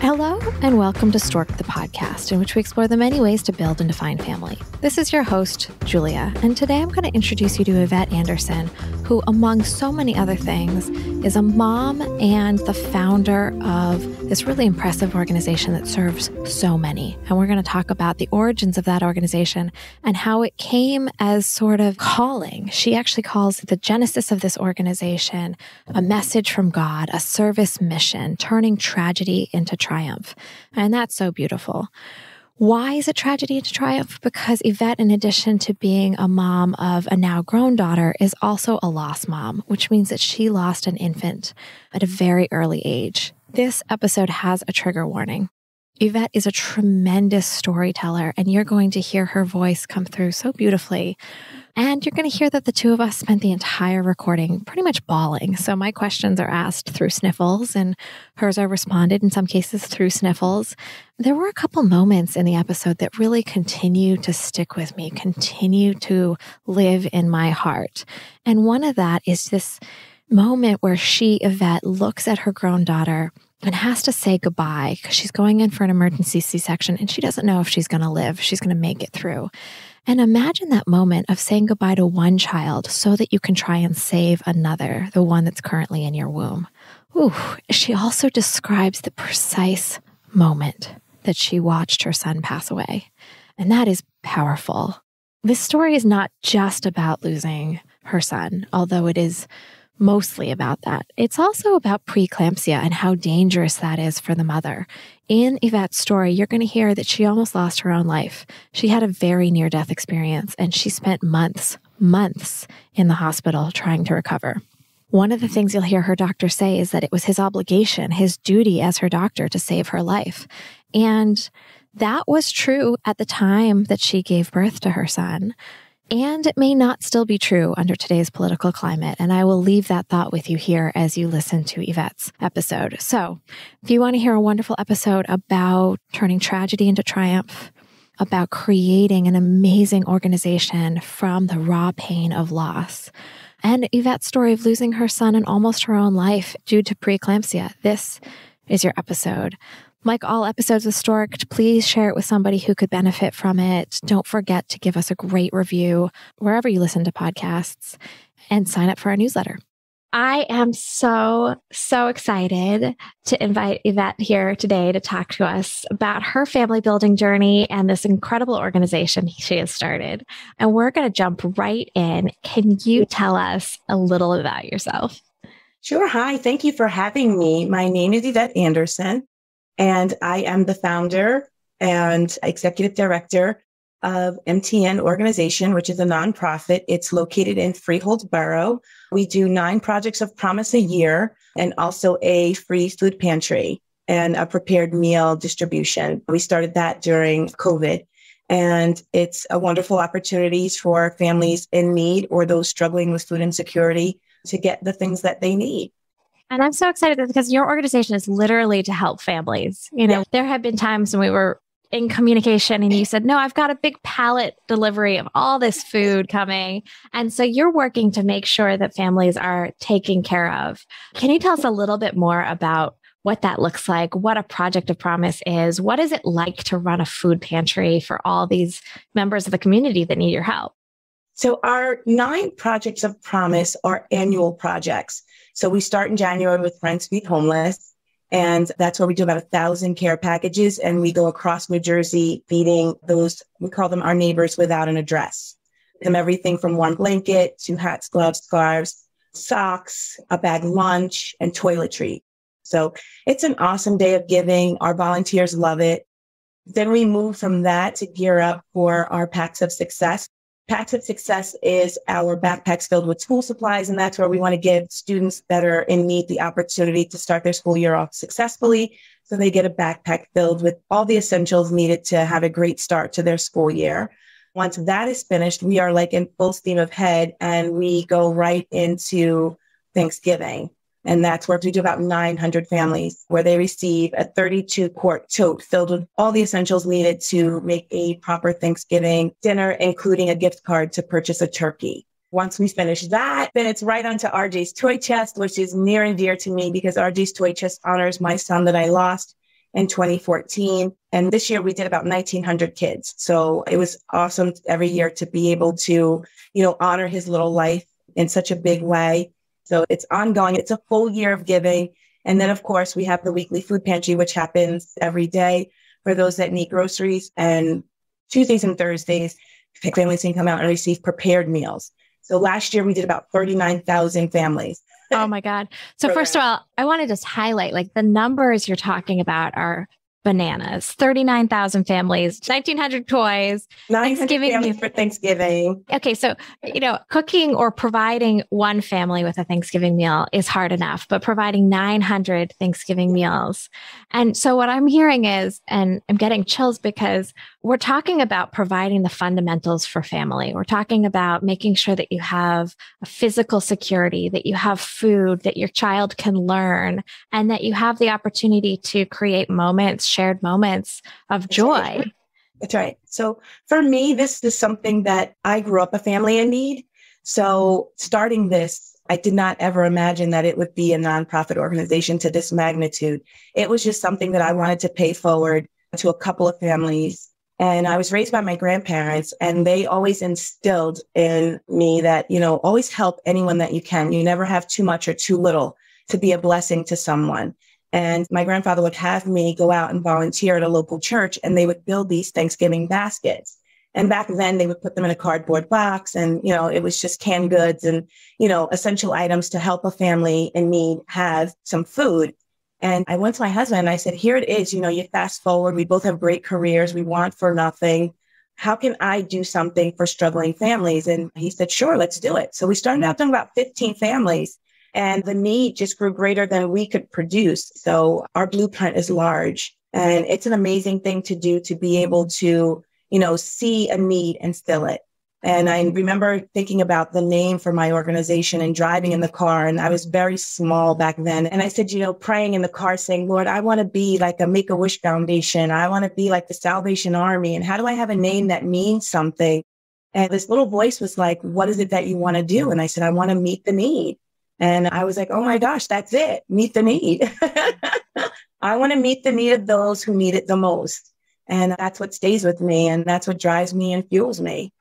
Hello, and welcome to Stork'd the Podcast, in which we explore the many ways to build and define family. This is your host, Julia, and today I'm going to introduce you to Yvette Anderson, who, among so many other things, is a mom and the founder of this really impressive organization that serves so many. And we're going to talk about the origins of that organization and how it came as sort of calling. She actually calls the genesis of this organization a message from God, a service mission, turning tragedy into triumph. And that's so beautiful. Why is it tragedy into triumph? Because Yvette, in addition to being a mom of a now grown daughter, is also a lost mom, which means that she lost an infant at a very early age. This episode has a trigger warning. Yvette is a tremendous storyteller, and you're going to hear her voice come through so beautifully. And you're going to hear that the two of us spent the entire recording pretty much bawling. So my questions are asked through sniffles, and hers are responded in some cases through sniffles. There were a couple moments in the episode that really continue to stick with me, continue to live in my heart. And one of that is this moment where she, Yvette, looks at her grown daughter and has to say goodbye because she's going in for an emergency C-section, and she doesn't know if she's going to live, she's going to make it through. And imagine that moment of saying goodbye to one child so that you can try and save another, the one that's currently in your womb. Ooh, she also describes the precise moment that she watched her son pass away. And that is powerful. This story is not just about losing her son, although it is mostly about that. It's also about preeclampsia and how dangerous that is for the mother. In Yvette's story, you're going to hear that she almost lost her own life. She had a very near-death experience, and she spent months in the hospital trying to recover. One of the things you'll hear her doctor say is that it was his obligation, his duty as her doctor to save her life. And that was true at the time that she gave birth to her son. And it may not still be true under today's political climate. And I will leave that thought with you here as you listen to Yvette's episode. So if you want to hear a wonderful episode about turning tragedy into triumph, about creating an amazing organization from the raw pain of loss, and Yvette's story of losing her son and almost her own life due to preeclampsia, this is your episode. Like all episodes of Stork'd, please share it with somebody who could benefit from it. Don't forget to give us a great review wherever you listen to podcasts, and sign up for our newsletter. I am so excited to invite Yvette here today to talk to us about her family building journey and this incredible organization she has started. And we're going to jump right in. Can you tell us a little about yourself? Sure. Hi, thank you for having me. My name is Yvette Anderson, and I am the founder and executive director of MTN Organization, which is a nonprofit. It's located in Freehold Borough. We do 9 projects of promise a year, and also a free food pantry and a prepared meal distribution. We started that during COVID, and it's a wonderful opportunity for families in need or those struggling with food insecurity to get the things that they need. And I'm so excited because your organization is literally to help families. You know, There have been times when we were in communication and you said, no, I've got a big pallet delivery of all this food coming. And so you're working to make sure that families are taken care of. Can you tell us a little bit more about what that looks like, what a project of promise is? What is it like to run a food pantry for all these members of the community that need your help? So our 9 projects of promise are annual projects. So we start in January with Friends Feed Homeless, and that's where we do about 1,000 care packages, and we go across New Jersey feeding those, we call them our neighbors without an address. Them everything from one blanket to hats, gloves, scarves, socks, a bag lunch, and toiletry. So it's an awesome day of giving. Our volunteers love it. Then we move from that to gear up for our Packs of Success. Packs of Success is our backpacks filled with school supplies, and that's where we want to give students that are in need the opportunity to start their school year off successfully, so they get a backpack filled with all the essentials needed to have a great start to their school year. Once that is finished, we are like in full steam ahead, and we go right into Thanksgiving. And that's where we do about 900 families, where they receive a 32-quart tote filled with all the essentials needed to make a proper Thanksgiving dinner, including a gift card to purchase a turkey. Once we finish that, then it's right onto RJ's toy chest, which is near and dear to me because RJ's toy chest honors my son that I lost in 2014. And this year we did about 1,900 kids. So it was awesome every year to be able to, you know, honor his little life in such a big way. So it's ongoing. It's a full year of giving. And then, of course, we have the weekly food pantry, which happens every day for those that need groceries. And Tuesdays and Thursdays, families can come out and receive prepared meals. So last year we did about 39,000 families. Oh my God. So first of all, I want to just highlight, like, the numbers you're talking about are bananas. 39,000 families, 1,900 toys, Thanksgiving for Thanksgiving. Okay. So, you know, cooking or providing one family with a Thanksgiving meal is hard enough, but providing 900 Thanksgiving meals. And so what I'm hearing is, and I'm getting chills because we're talking about providing the fundamentals for family. We're talking about making sure that you have a physical security, that you have food, that your child can learn, and that you have the opportunity to create moments, shared moments of joy. That's right. So for me, this is something that I grew up a family in need. So starting this, I did not ever imagine that it would be a nonprofit organization to this magnitude. It was just something that I wanted to pay forward to a couple of families. And I was raised by my grandparents, and they always instilled in me that, you know, always help anyone that you can. You never have too much or too little to be a blessing to someone. And my grandfather would have me go out and volunteer at a local church, and they would build these Thanksgiving baskets. And back then they would put them in a cardboard box, and, you know, it was just canned goods and, you know, essential items to help a family in need have some food. And I went to my husband and I said, here it is, you know, you fast forward, we both have great careers, we want for nothing. How can I do something for struggling families? And he said, sure, let's do it. So we started out doing about 15 families. And the need just grew greater than we could produce. So our blueprint is large. And it's an amazing thing to do, to be able to, you know, see a need and fill it. And I remember thinking about the name for my organization and driving in the car. And I was very small back then. And I said, you know, praying in the car, saying, Lord, I want to be like a Make-A-Wish Foundation. I want to be like the Salvation Army. And how do I have a name that means something? And this little voice was like, what is it that you want to do? And I said, I want to meet the need. And I was like, oh my gosh, that's it. Meet the need. I want to meet the need of those who need it the most. And that's what stays with me. And that's what drives me and fuels me.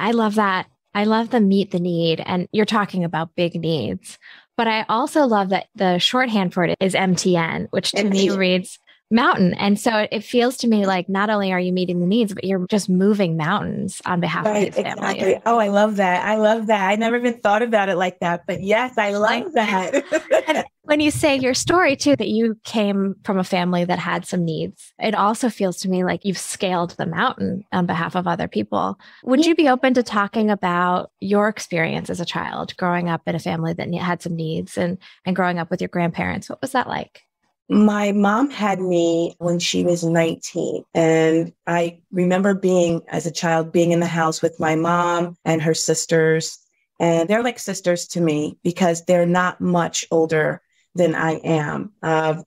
I love that. I love the meet the need. And you're talking about big needs. But I also love that the shorthand for it is MTN, which to me reads mountain. And so it feels to me like not only are you meeting the needs, but you're just moving mountains on behalf of these families. Oh, I love that. I love that. I never even thought about it like that. But yes, I like that. And when you say your story too, that you came from a family that had some needs, it also feels to me like you've scaled the mountain on behalf of other people. Would you be open to talking about your experience as a child growing up in a family that had some needs and growing up with your grandparents? What was that like? My mom had me when she was 19, and I remember being, as a child, being in the house with my mom and her sisters, and they're like sisters to me because they're not much older than I am.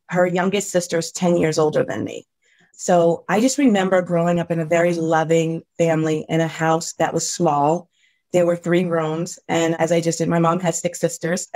Her youngest sister is 10 years older than me. So I just remember growing up in a very loving family in a house that was small. There were 3 rooms, and as I just did, my mom had 6 sisters.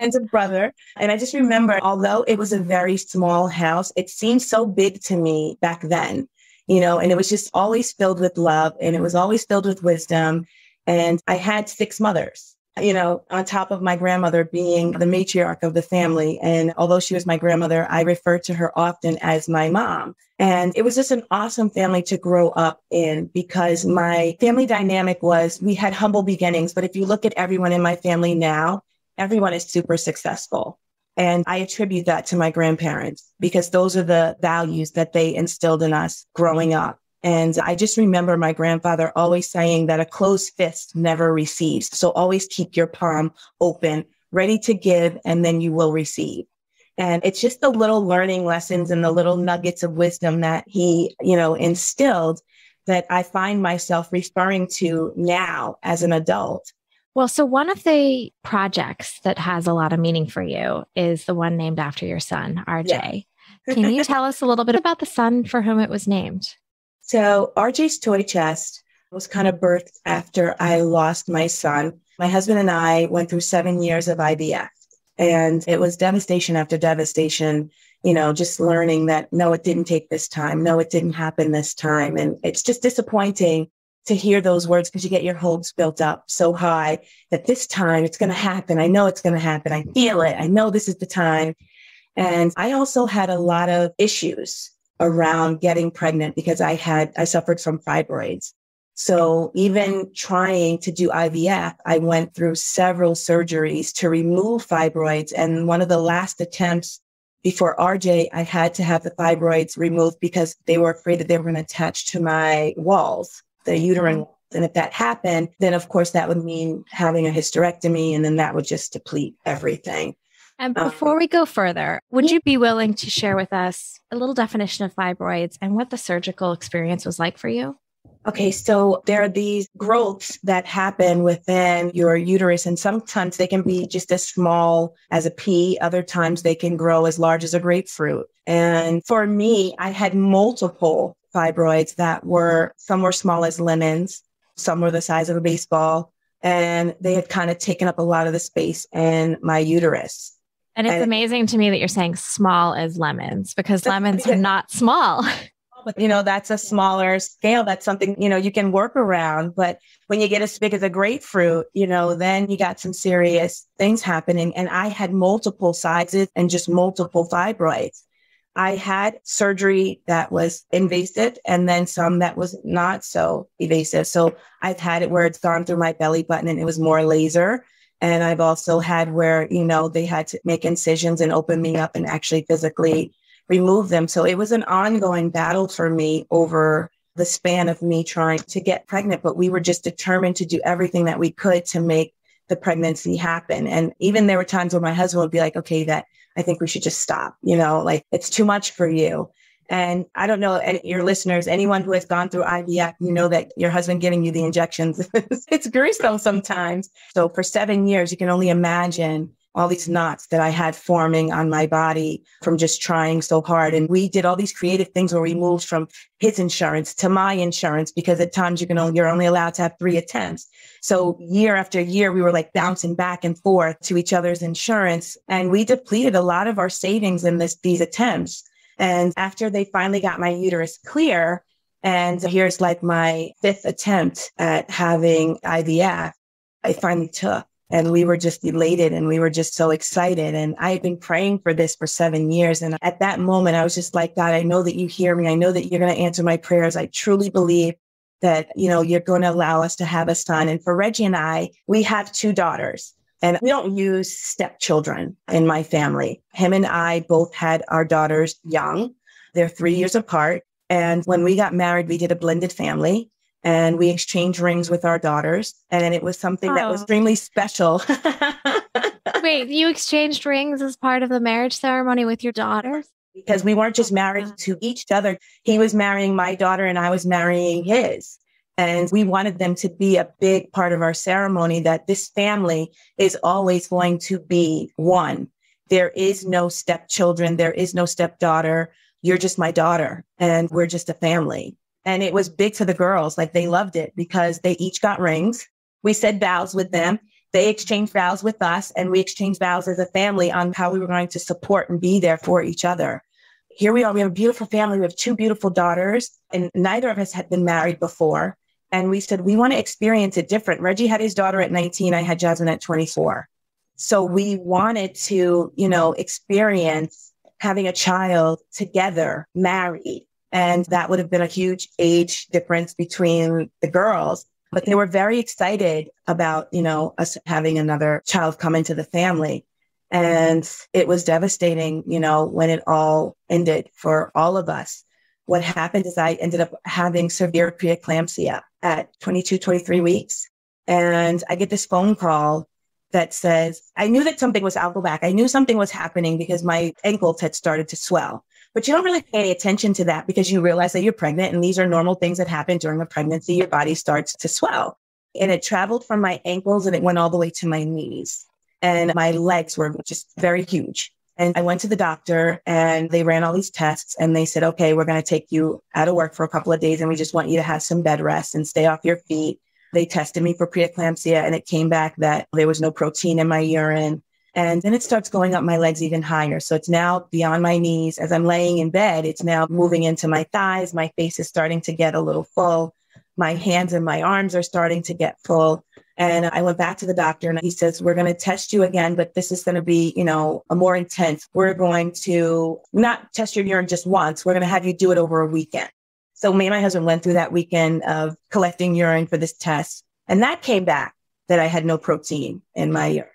And a brother. And I just remember, although it was a very small house, it seemed so big to me back then, you know, and it was just always filled with love and it was always filled with wisdom. And I had 6 mothers, you know, on top of my grandmother being the matriarch of the family. And although she was my grandmother, I referred to her often as my mom. And it was just an awesome family to grow up in because my family dynamic was we had humble beginnings. But if you look at everyone in my family now, everyone is super successful. And I attribute that to my grandparents because those are the values that they instilled in us growing up. And I just remember my grandfather always saying that a closed fist never receives. So always keep your palm open, ready to give, and then you will receive. And it's just the little learning lessons and the little nuggets of wisdom that he, you know, instilled that I find myself referring to now as an adult. Well, so one of the projects that has a lot of meaning for you is the one named after your son, RJ. Yeah. Can you tell us a little bit about the son for whom it was named? So RJ's toy chest was kind of birthed after I lost my son. My husband and I went through 7 years of IVF, and it was devastation after devastation, you know, just learning that, no, it didn't take this time. No, it didn't happen this time. And it's just disappointing to hear those words, because you get your hopes built up so high that this time it's going to happen. I know it's going to happen. I feel it. I know this is the time. And I also had a lot of issues around getting pregnant because I suffered from fibroids. So even trying to do IVF, I went through several surgeries to remove fibroids. And one of the last attempts before RJ, I had to have the fibroids removed because they were afraid that they were going to attach to my walls, the uterine walls. And if that happened, then of course that would mean having a hysterectomy, and then that would just deplete everything. And before we go further, would you be willing to share with us a little definition of fibroids and what the surgical experience was like for you? Okay, so there are these growths that happen within your uterus, and sometimes they can be just as small as a pea. Other times they can grow as large as a grapefruit. And for me, I had multiple fibroids that were, some were small as lemons, some were the size of a baseball, and they had kind of taken up a lot of the space in my uterus. And it's amazing to me that you're saying small as lemons, because lemons are not small. But, you know, that's a smaller scale. That's something, you know, you can work around. But when you get as big as a grapefruit, you know, then you got some serious things happening. And I had multiple sizes and just multiple fibroids. I had surgery that was invasive and then some that was not so invasive. So I've had it where it's gone through my belly button and it was more laser. And I've also had where, you know, they had to make incisions and open me up and actually physically remove them. So it was an ongoing battle for me over the span of me trying to get pregnant. But we were just determined to do everything that we could to make the pregnancy happen. And even there were times where my husband would be like, okay, that I think we should just stop, you know, like it's too much for you. And I don't know, and your listeners, anyone who has gone through IVF, you know that your husband giving you the injections, it's gruesome sometimes. So for 7 years, you can only imagine all these knots that I had forming on my body from just trying so hard. And we did all these creative things where we moved from his insurance to my insurance, because at times you're only allowed to have 3 attempts. So year after year, we were like bouncing back and forth to each other's insurance. And we depleted a lot of our savings in these attempts. And after they finally got my uterus clear, and here's like my 5th attempt at having IVF, I finally took. And we were just elated and we were just so excited. And I had been praying for this for 7 years. And at that moment, I was just like, God, I know that you hear me. I know that you're going to answer my prayers. I truly believe that, you know, you're going to allow us to have a son. And for Reggie and I, we have 2 daughters. And we don't use stepchildren in my family. Him and I both had our daughters young. They're 3 years apart. And when we got married, we did a blended family and we exchanged rings with our daughters. And it was something that was extremely special. Wait, you exchanged rings as part of the marriage ceremony with your daughters? Because we weren't just married to each other. He was marrying my daughter and I was marrying his. And we wanted them to be a big part of our ceremony, that this family is always going to be one. There is no stepchildren. There is no stepdaughter. You're just my daughter and we're just a family. And it was big to the girls. Like they loved it because they each got rings. We said vows with them. They exchanged vows with us and we exchanged vows as a family on how we were going to support and be there for each other. Here we are. We have a beautiful family. We have 2 beautiful daughters and neither of us had been married before. And we said, we want to experience it different. Reggie had his daughter at 19. I had Jasmine at 24. So we wanted to, you know, experience having a child together, married. And that would have been a huge age difference between the girls. But they were very excited about, you know, us having another child come into the family. And it was devastating, you know, when it all ended for all of us. What happened is I ended up having severe preeclampsia at 22, 23 weeks. And I get this phone call that says, I knew that something was, I'll go back. I knew something was happening because my ankles had started to swell. But you don't really pay any attention to that because you realize that you're pregnant and these are normal things that happen during a pregnancy. Your body starts to swell. And it traveled from my ankles and it went all the way to my knees. And my legs were just very huge. And I went to the doctor and they ran all these tests and they said, okay, we're going to take you out of work for a couple of days and we just want you to have some bed rest and stay off your feet. They tested me for preeclampsia and it came back that there was no protein in my urine. And then it starts going up my legs even higher. So it's now beyond my knees. As I'm laying in bed, it's now moving into my thighs. My face is starting to get a little full. My hands and my arms are starting to get full. And I went back to the doctor and he says, we're going to test you again, but this is going to be, a more intense. We're going to not test your urine just once. We're going to have you do it over a weekend. So me and my husband went through that weekend of collecting urine for this test. And that came back that I had no protein in my urine.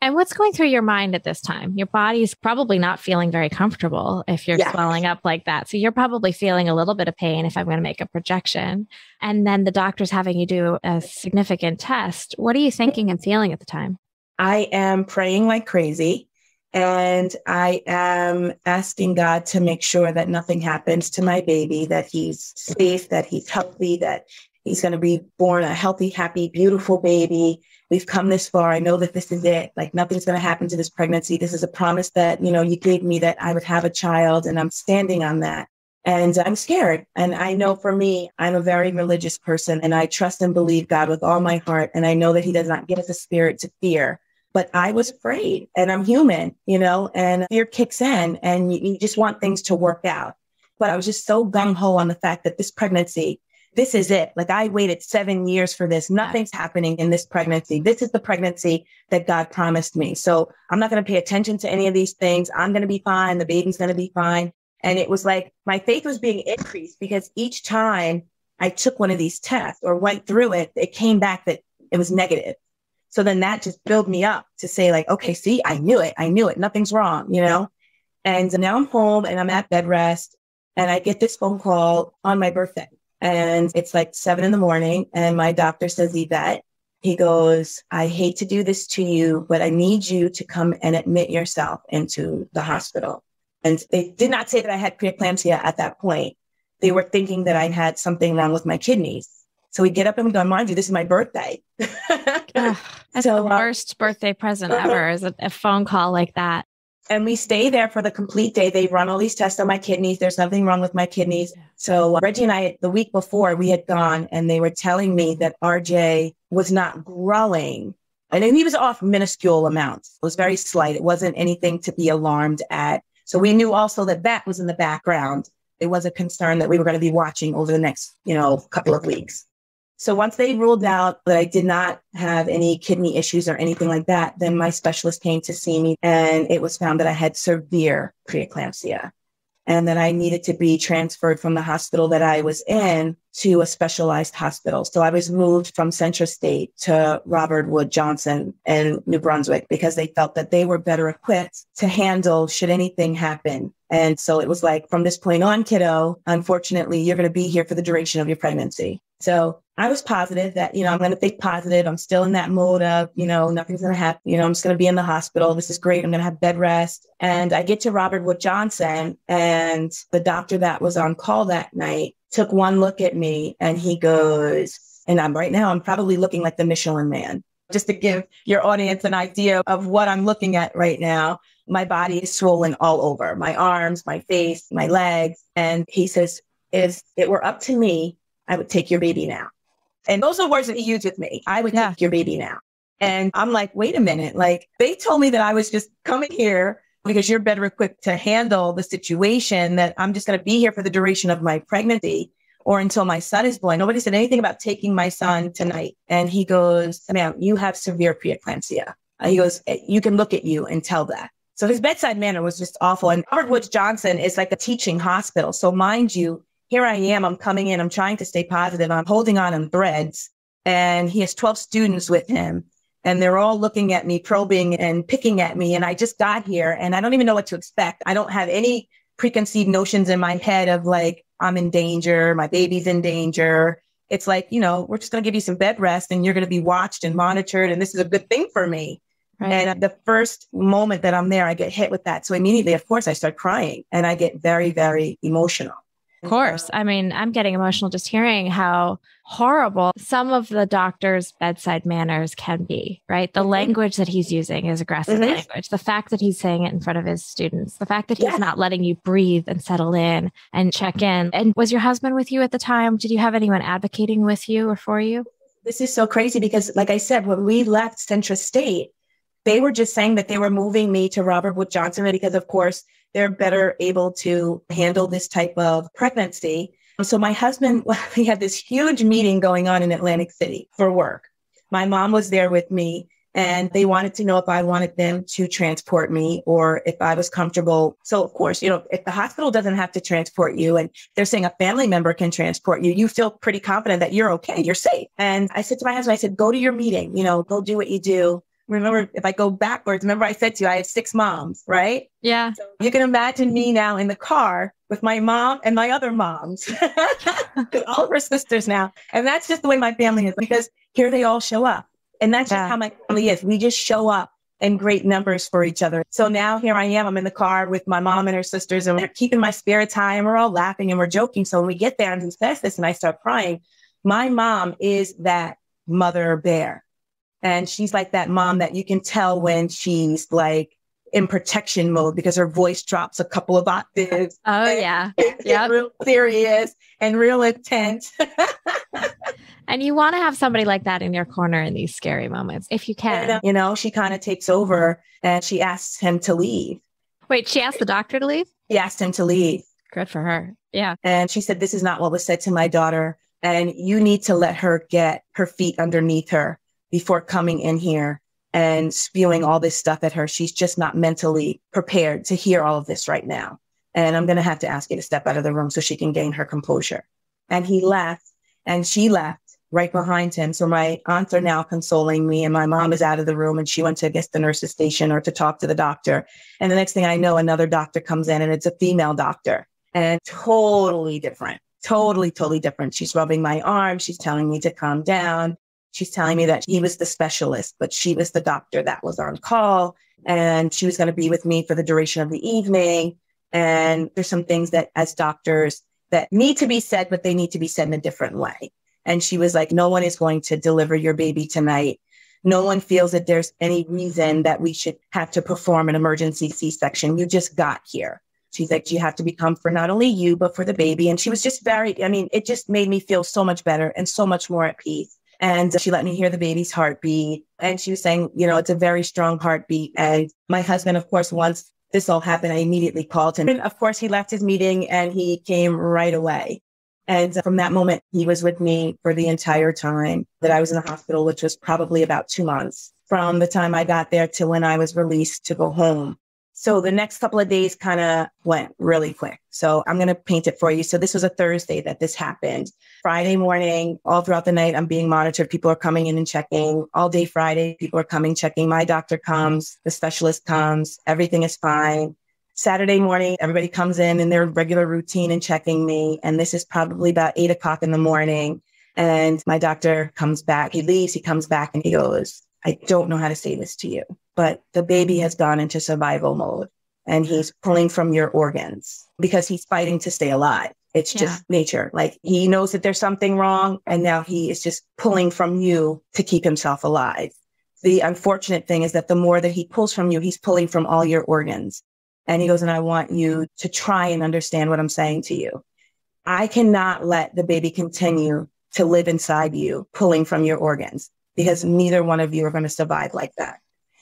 And what's going through your mind at this time? Your body's probably not feeling very comfortable if you're swelling up like that. So you're probably feeling a little bit of pain, if I'm going to make a projection. And then the doctor's having you do a significant test. What are you thinking and feeling at the time? I am praying like crazy. And I am asking God to make sure that nothing happens to my baby, that he's safe, that he's healthy, that he's going to be born a healthy, happy, beautiful baby. We've come this far. I know that this is it. Like nothing's going to happen to this pregnancy. This is a promise that, you gave me that I would have a child and I'm standing on that. And I'm scared. And I know for me, I'm a very religious person and I trust and believe God with all my heart. And I know that he does not give us a spirit to fear, but I was afraid and I'm human, and fear kicks in and you just want things to work out. But I was just so gung-ho on the fact that this pregnancy, this is it. Like I waited 7 years for this. Nothing's happening in this pregnancy. This is the pregnancy that God promised me. So I'm not going to pay attention to any of these things. I'm going to be fine. The baby's going to be fine. And it was like my faith was being increased because each time I took one of these tests or went through it, it came back that it was negative. So then that just built me up to say like, okay, see, I knew it. Nothing's wrong, And now I'm home and I'm at bed rest and I get this phone call on my birthday. And it's like 7 a.m. and my doctor says, Yvette, he goes, I hate to do this to you, but I need you to come and admit yourself into the hospital. And they did not say that I had preeclampsia at that point. They were thinking that I had something wrong with my kidneys. So we get up and we go, mind you, this is my birthday. That's the worst birthday present ever is a phone call like that. And we stay there for the complete day. They run all these tests on my kidneys. There's nothing wrong with my kidneys. So Reggie and I, the week before we had gone and they were telling me that RJ was not growing. And he was off minuscule amounts. It was very slight. It wasn't anything to be alarmed at. So we knew also that that was in the background. It was a concern that we were going to be watching over the next, couple of weeks. So once they ruled out that I did not have any kidney issues or anything like that, then my specialist came to see me and it was found that I had severe preeclampsia and that I needed to be transferred from the hospital that I was in to a specialized hospital. So I was moved from Central State to Robert Wood Johnson in New Brunswick because they felt that they were better equipped to handle should anything happen. And so it was like, from this point on, kiddo, unfortunately, you're going to be here for the duration of your pregnancy. So I was positive that, I'm going to think positive. I'm still in that mode of, nothing's going to happen. I'm just going to be in the hospital. This is great. I'm going to have bed rest. And I get to Robert Wood Johnson and the doctor that was on call that night took one look at me and he goes, and I'm probably looking like the Michelin Man. Just to give your audience an idea of what I'm looking at right now. My body is swollen all over, my arms, my face, my legs. And he says, if it were up to me, I would take your baby now. And those are words that he used with me. I would take your baby now. And I'm like, wait a minute. Like they told me that I was just coming here because you're better equipped to handle the situation, that I'm just going to be here for the duration of my pregnancy or until my son is born. Nobody said anything about taking my son tonight. And he goes, ma'am, you have severe preeclampsia. He goes, you can look at you and tell that. So his bedside manner was just awful. And Robert Wood Johnson is like a teaching hospital. So mind you, here I am, I'm coming in, I'm trying to stay positive, I'm holding on threads. And he has 12 students with him. And they're all looking at me, probing and picking at me. And I just got here and I don't even know what to expect. I don't have any preconceived notions in my head of like, I'm in danger, my baby's in danger. It's like, we're just going to give you some bed rest and you're going to be watched and monitored. And this is a good thing for me. Right. And the first moment that I'm there, I get hit with that. So immediately, of course, I start crying and I get very, very emotional. Of course. I mean, I'm getting emotional just hearing how horrible some of the doctor's bedside manners can be, right? The language that he's using is aggressive language. The fact that he's saying it in front of his students, the fact that he's not letting you breathe and settle in and check in. And was your husband with you at the time? Did you have anyone advocating with you or for you? This is so crazy because, like I said, when we left Central State, they were just saying that they were moving me to Robert Wood Johnson because, of course, they're better able to handle this type of pregnancy. So my husband, we had this huge meeting going on in Atlantic City for work. My mom was there with me, and they wanted to know if I wanted them to transport me or if I was comfortable. So, of course, you know, if the hospital doesn't have to transport you and they're saying a family member can transport you, you feel pretty confident that you're okay, you're safe. And I said to my husband, I said, go to your meeting, you know, go do what you do. Remember, if I go backwards, remember I said to you, I have six moms, right? Yeah. So you can imagine me now in the car with my mom and my other moms, all of her sisters now. And that's just the way my family is because here they all show up. And that's just how my family is. We just show up in great numbers for each other. So now here I am, I'm in the car with my mom and her sisters and we're keeping my spirits high and we're all laughing and we're joking. So when we get there and he says this and I start crying, my mom is that mother bear. And she's like that mom that you can tell when she's like in protection mode because her voice drops a couple of octaves. Oh, yeah. Yeah. Real serious and real intense. And you want to have somebody like that in your corner in these scary moments, if you can. And, you know, she kind of takes over and she asks him to leave. Wait, she asked the doctor to leave? He asked him to leave. Good for her. Yeah. And she said, this is not what was said to my daughter. And you need to let her get her feet underneath her before coming in here and spewing all this stuff at her. She's just not mentally prepared to hear all of this right now. And I'm going to have to ask you to step out of the room so she can gain her composure. And he left and she left right behind him. So my aunts are now consoling me and my mom is out of the room and she went to, I guess, the nurse's station or to talk to the doctor. And the next thing I know, another doctor comes in and it's a female doctor and totally different, totally different. She's rubbing my arm. She's telling me to calm down. She's telling me that he was the specialist, but she was the doctor that was on call and she was going to be with me for the duration of the evening. And there's some things that as doctors that need to be said, but they need to be said in a different way. And she was like, no one is going to deliver your baby tonight. No one feels that there's any reason that we should have to perform an emergency C-section. You just got here. She's like, you have to be comfortable for not only you, but for the baby. And she was just very, I mean, it just made me feel so much better and so much more at peace. And she let me hear the baby's heartbeat. And she was saying, you know, it's a very strong heartbeat. And my husband, of course, once this all happened, I immediately called him. And of course, he left his meeting and he came right away. And from that moment, he was with me for the entire time that I was in the hospital, which was probably about 2 months from the time I got there to when I was released to go home. So the next couple of days kind of went really quick. So I'm going to paint it for you. So this was a Thursday that this happened. Friday morning, all throughout the night, I'm being monitored. People are coming in and checking. All day Friday, people are coming, checking. My doctor comes, the specialist comes, everything is fine. Saturday morning, everybody comes in their regular routine and checking me. And this is probably about 8 o'clock in the morning. And my doctor comes back, he leaves, he comes back and he goes, I don't know how to say this to you, but the baby has gone into survival mode and he's pulling from your organs because he's fighting to stay alive. It's just nature. Like he knows that there's something wrong and now he is just pulling from you to keep himself alive. The unfortunate thing is that the more that he pulls from you, he's pulling from all your organs. And he goes, and I want you to try and understand what I'm saying to you. I cannot let the baby continue to live inside you, pulling from your organs, because neither one of you are going to survive like that.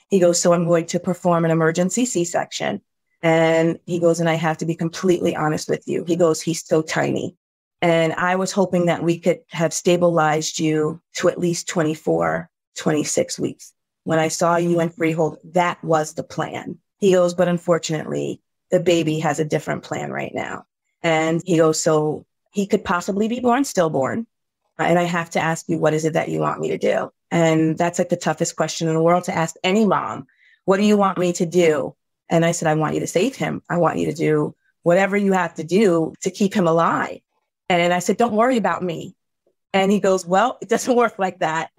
He goes, so I'm going to perform an emergency C-section. And he goes, and I have to be completely honest with you. He goes, he's so tiny. And I was hoping that we could have stabilized you to at least 24, 26 weeks. When I saw you in Freehold, that was the plan. He goes, but unfortunately, the baby has a different plan right now. And he goes, so he could possibly be born stillborn. And I have to ask you, what is it that you want me to do? And that's like the toughest question in the world to ask any mom. What do you want me to do? And I said, I want you to save him. I want you to do whatever you have to do to keep him alive. And I said, don't worry about me. And he goes, well, it doesn't work like that.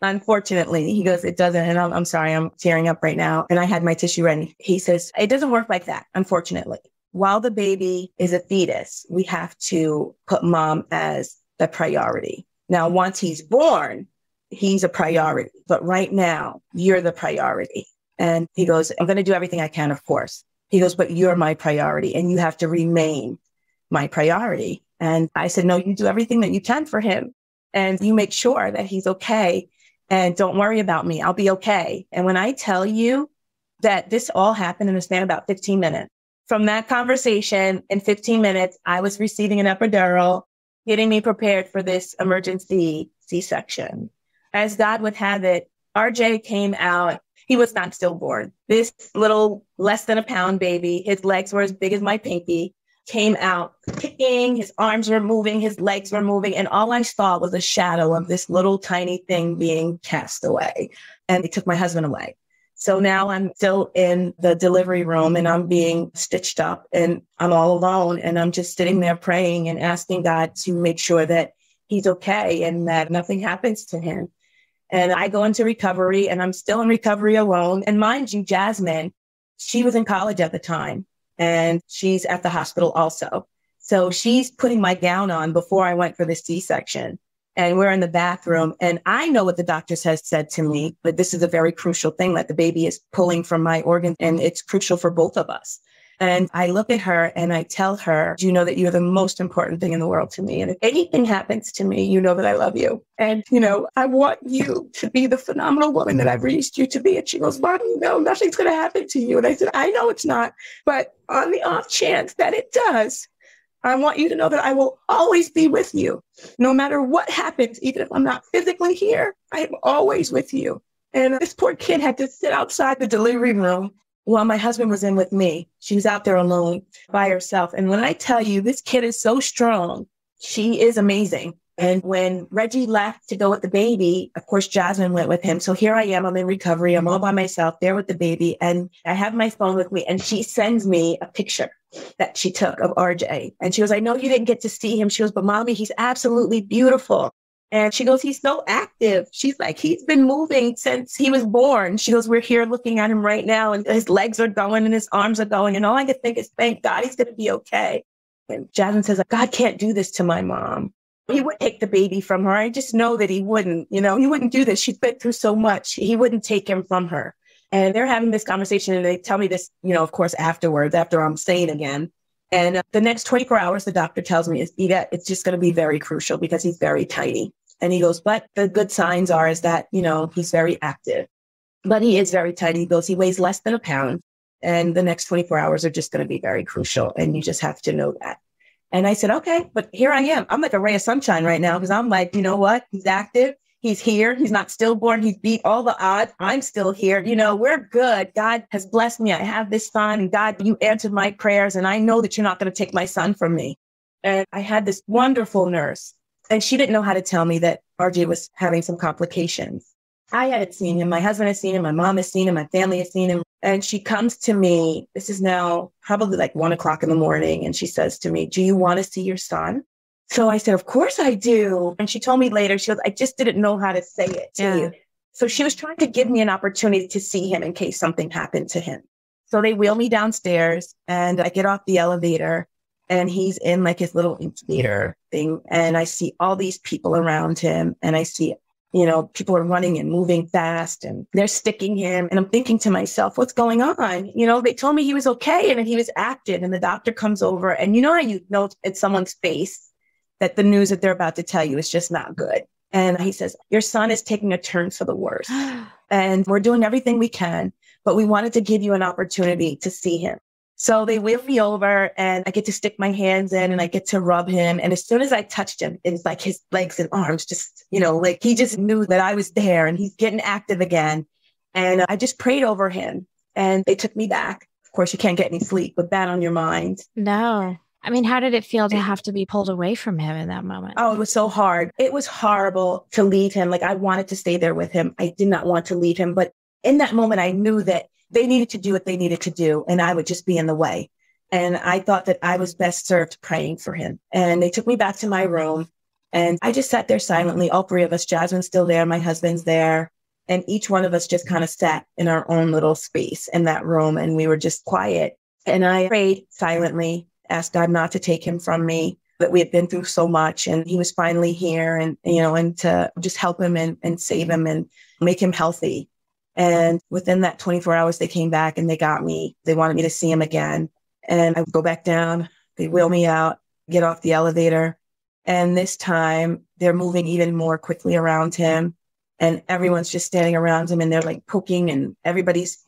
Unfortunately, he goes, it doesn't. And I'm sorry, I'm tearing up right now. And I had my tissue ready. He says, it doesn't work like that, unfortunately. while the baby is a fetus, we have to put mom as the priority. Now, once he's born, he's a priority. But right now, you're the priority. And he goes, I'm going to do everything I can, of course. He goes, but you're my priority and you have to remain my priority. And I said, no, you do everything that you can for him. And you make sure that he's okay. And don't worry about me. I'll be okay. And when I tell you that this all happened in a span of about 15 minutes, from that conversation in 15 minutes, I was receiving an epidural, getting me prepared for this emergency C-section. As God would have it, RJ came out. He was not stillborn. This little less than a pound baby, his legs were as big as my pinky, came out kicking, his arms were moving, his legs were moving. And all I saw was a shadow of this little tiny thing being cast away. And they took my husband away. So now I'm still in the delivery room and I'm being stitched up and I'm all alone. And I'm just sitting there praying and asking God to make sure that he's okay and that nothing happens to him. And I go into recovery and I'm still in recovery alone. And mind you, Jasmine, she was in college at the time and she's at the hospital also. So she's putting my gown on before I went for the C-section. And we're in the bathroom and I know what the doctors has said to me, but this is a very crucial thing that the baby is pulling from my organ and it's crucial for both of us. And I look at her and I tell her, you know that you're the most important thing in the world to me. And if anything happens to me, you know that I love you. And, you know, I want you to be the phenomenal woman that I've raised you to be. And she goes, Mommy, no, nothing's going to happen to you. And I said, I know it's not, but on the off chance that it does, I want you to know that I will always be with you. No matter what happens, even if I'm not physically here, I am always with you. And this poor kid had to sit outside the delivery room while my husband was in with me. She was out there alone by herself. And when I tell you, this kid is so strong, she is amazing. And when Reggie left to go with the baby, of course, Jasmine went with him. So here I am. I'm in recovery. I'm all by myself there with the baby. And I have my phone with me. And she sends me a picture that she took of RJ. And she goes, I know you didn't get to see him. She goes, but Mommy, he's absolutely beautiful. And she goes, he's so active. She's like, he's been moving since he was born. She goes, we're here looking at him right now. And his legs are going and his arms are going. And all I could think is, thank God he's going to be okay. And Jasmine says, God can't do this to my mom. He would take the baby from her. I just know that he wouldn't, you know, he wouldn't do this. She's been through so much. He wouldn't take him from her. And they're having this conversation and they tell me this, you know, of course, afterwards, after I'm sane again. And the next 24 hours, the doctor tells me, Yvette, it's just going to be very crucial because he's very tiny. And he goes, but the good signs are is that, you know, he's very active, but he is very tiny. He goes, he weighs less than a pound. And the next 24 hours are just going to be very crucial. And you just have to know that. And I said, okay, but here I am. I'm like a ray of sunshine right now because I'm like, you know what? He's active. He's here. He's not stillborn. He's beat all the odds. I'm still here. You know, we're good. God has blessed me. I have this son. And God, you answered my prayers. And I know that you're not going to take my son from me. And I had this wonderful nurse. And she didn't know how to tell me that RJ was having some complications. I hadn't seen him. My husband has seen him. My mom has seen him. My family has seen him. And she comes to me. This is now probably like 1 o'clock in the morning. And she says to me, do you want to see your son? So I said, of course I do. And she told me later, she goes, I just didn't know how to say it to you. So she was trying to give me an opportunity to see him in case something happened to him. So they wheel me downstairs and I get off the elevator and he's in like his little incubator thing. And I see all these people around him and I see, you know, people are running and moving fast and they're sticking him. And I'm thinking to myself, what's going on? You know, they told me he was okay and that he was active and the doctor comes over and you know how you know it's someone's face that the news that they're about to tell you is just not good. And he says, your son is taking a turn for the worse and we're doing everything we can, but we wanted to give you an opportunity to see him. So they wheel me over and I get to stick my hands in and I get to rub him. And as soon as I touched him, it's like his legs and arms just, you know, like he just knew that I was there and he's getting active again. And I just prayed over him and they took me back. Of course, you can't get any sleep with that on your mind. No. I mean, how did it feel to have to be pulled away from him in that moment? Oh, it was so hard. It was horrible to leave him. Like I wanted to stay there with him. I did not want to leave him. But in that moment, I knew that they needed to do what they needed to do. And I would just be in the way. And I thought that I was best served praying for him. And they took me back to my room. And I just sat there silently. All three of us, Jasmine's still there. My husband's there. And each one of us just kind of sat in our own little space in that room. And we were just quiet. And I prayed silently, asked God not to take him from me, that we had been through so much and he was finally here and, and to just help him and save him and make him healthy. And within that 24 hours, they came back and they got me. They wanted me to see him again. And I would go back down, they wheel me out, get off the elevator. And this time they're moving even more quickly around him. And everyone's just standing around him and they're like poking and everybody's,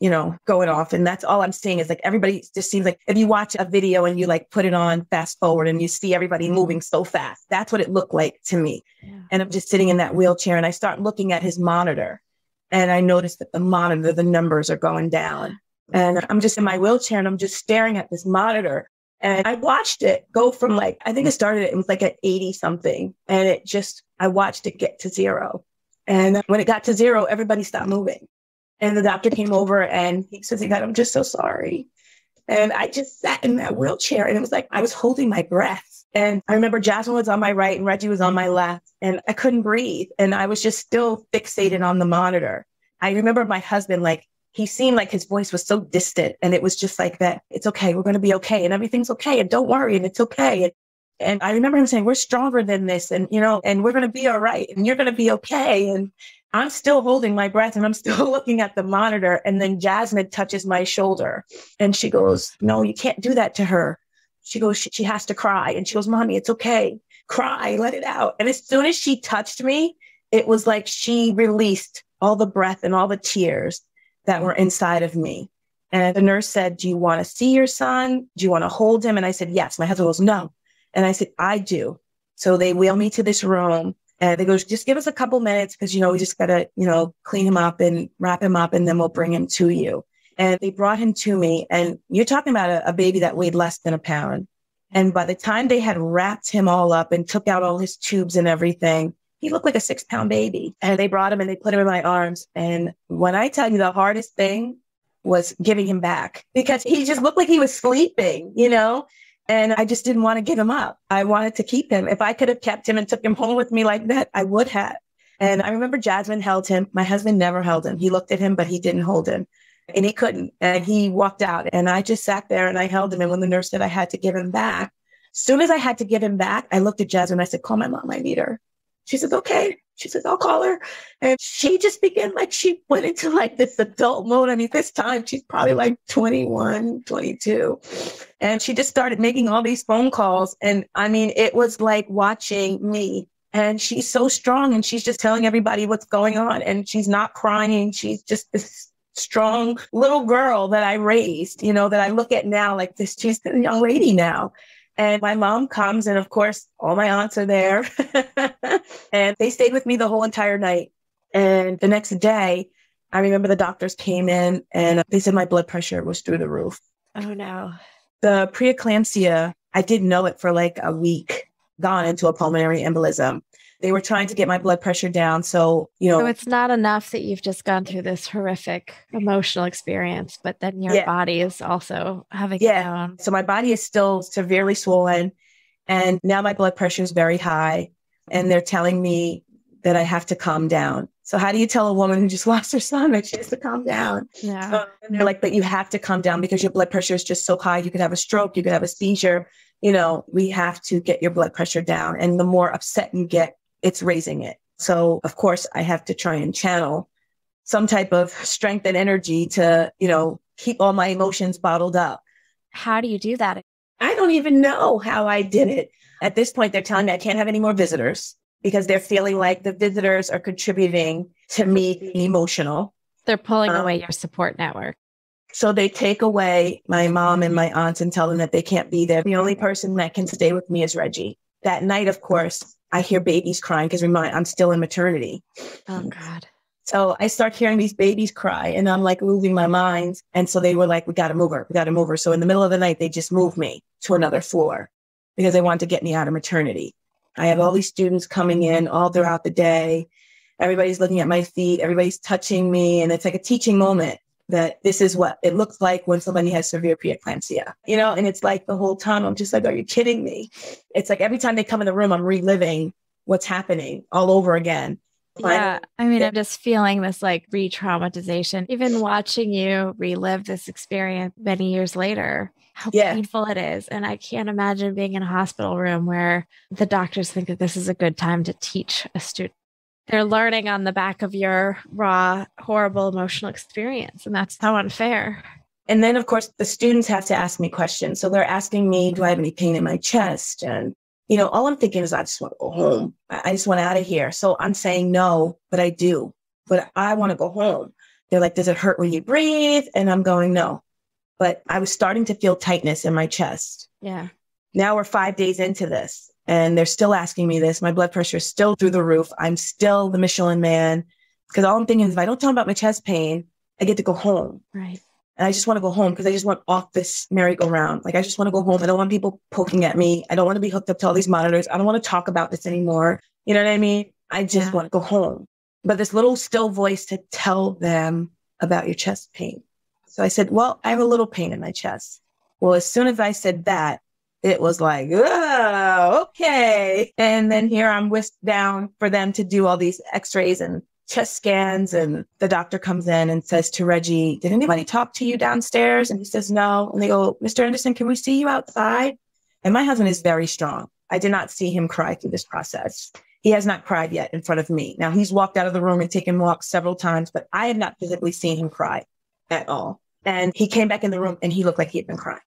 going off. And that's all I'm seeing is like, everybody just seems like if you watch a video and you like put it on fast forward and you see everybody moving so fast, that's what it looked like to me. Yeah. And I'm just sitting in that wheelchair and I start looking at his monitor and I notice that the monitor, the numbers are going down and I'm just in my wheelchair and I'm just staring at this monitor. And I watched it go from like, I think it started, it was like at 80 something and it just, I watched it get to zero. And when it got to zero, everybody stopped moving. And the doctor came over and he says, "I'm just so sorry." And I just sat in that wheelchair and it was like, I was holding my breath. And I remember Jasmine was on my right and Reggie was on my left and I couldn't breathe. And I was just still fixated on the monitor. I remember my husband, he seemed like his voice was so distant and it was just like that. It's okay. We're going to be okay. And everything's okay. And don't worry. And it's okay. And I remember him saying, "We're stronger than this and, and we're going to be all right and you're going to be okay." And I'm still holding my breath and I'm still looking at the monitor. And then Jasmine touches my shoulder and she goes, "No, you can't do that to her." She goes, she has to cry. And she goes, "Mommy, it's okay. Cry, let it out." And as soon as she touched me, it was like she released all the breath and all the tears that were inside of me. And the nurse said, "Do you want to see your son? Do you want to hold him?" And I said, "Yes." My husband goes, "No." And I said, "I do." So they wheel me to this room and they go, "Just give us a couple minutes because, we just got to, clean him up and wrap him up and then we'll bring him to you." And they brought him to me. And you're talking about a baby that weighed less than a pound. And by the time they had wrapped him all up and took out all his tubes and everything, he looked like a 6-pound baby. And they brought him and they put him in my arms. And when I tell you the hardest thing was giving him back because he just looked like he was sleeping, And I just didn't want to give him up. I wanted to keep him. If I could have kept him and took him home with me like that, I would have. And I remember Jasmine held him. My husband never held him. He looked at him, but he didn't hold him. And he couldn't. And he walked out. And I just sat there and I held him. And when the nurse said I had to give him back, as soon as I had to give him back, I looked at Jasmine. I said, "Call my mom. I need her." She says, "Okay." She says, "I'll call her." And she just began, she went into this adult mode. I mean, this time she's probably 21, 22. And she just started making all these phone calls. And I mean, it was like watching me. And she's so strong and she's just telling everybody what's going on. And she's not crying. She's just this strong little girl that I raised, that I look at now like this. She's a young lady now. And my mom comes and of course, all my aunts are there and they stayed with me the whole entire night. And the next day, I remember the doctors came in and they said my blood pressure was through the roof. Oh no. The preeclampsia, I didn't know it for a week, gone into a pulmonary embolism. They were trying to get my blood pressure down. So, So it's not enough that you've just gone through this horrific emotional experience, but then your body is also having it down. So my body is still severely swollen and now my blood pressure is very high and they're telling me that I have to calm down. So how do you tell a woman who just lost her son that she has to calm down? Yeah. So, and they're like, "But you have to calm down because your blood pressure is just so high. You could have a stroke, you could have a seizure. We have to get your blood pressure down." And the more upset you get, it's raising it. So of course I have to try and channel some type of strength and energy to, keep all my emotions bottled up. How do you do that? I don't even know how I did it. At this point, they're telling me I can't have any more visitors because they're feeling like the visitors are contributing to me being emotional. They're pulling away your support network. So they take away my mom and my aunts and tell them that they can't be there. The only person that can stay with me is Reggie. That night, of course, I hear babies crying because I'm still in maternity. Oh, God. So I start hearing these babies cry and I'm losing my mind. And so they were like, "We got to move her. We got to move her." So in the middle of the night, they just moved me to another floor because they wanted to get me out of maternity. I have all these students coming in all throughout the day. Everybody's looking at my feet. Everybody's touching me. And it's like a teaching moment that this is what it looks like when somebody has severe preeclampsia, and it's like the whole time I'm just like, "Are you kidding me?" It's like every time they come in the room, I'm reliving what's happening all over again. Yeah. I'm just feeling this re-traumatization, even watching you relive this experience many years later. how painful it is. And I can't imagine being in a hospital room where the doctors think that this is a good time to teach a student. They're learning on the back of your raw, horrible emotional experience. And that's how unfair. And then, of course, the students have to ask me questions. So they're asking me, do I have any pain in my chest? And, you know, all I'm thinking is I just want to go home. I just want out of here. So I'm saying no, but I do. But I want to go home. They're like, does it hurt when you breathe? And I'm going, no. But I was starting to feel tightness in my chest. Yeah. Now we're 5 days into this and they're still asking me this. My blood pressure is still through the roof. I'm still the Michelin man. Because all I'm thinking is if I don't tell them about my chest pain, I get to go home. Right. And I just want to go home because I just want off this merry-go-round. Like, I just want to go home. I don't want people poking at me. I don't want to be hooked up to all these monitors. I don't want to talk about this anymore. You know what I mean? I just want to go home. But this little still voice to tell them about your chest pain. So I said, well, I have a little pain in my chest. Well, as soon as I said that, it was like, oh, okay. And then here I'm whisked down for them to do all these x-rays and chest scans. And the doctor comes in and says to Reggie, did anybody talk to you downstairs? And he says, no. And they go, Mr. Anderson, can we see you outside? And my husband is very strong. I did not see him cry through this process. He has not cried yet in front of me. Now, he's walked out of the room and taken walks several times, but I have not physically seen him cry at all. And he came back in the room and he looked like he had been crying.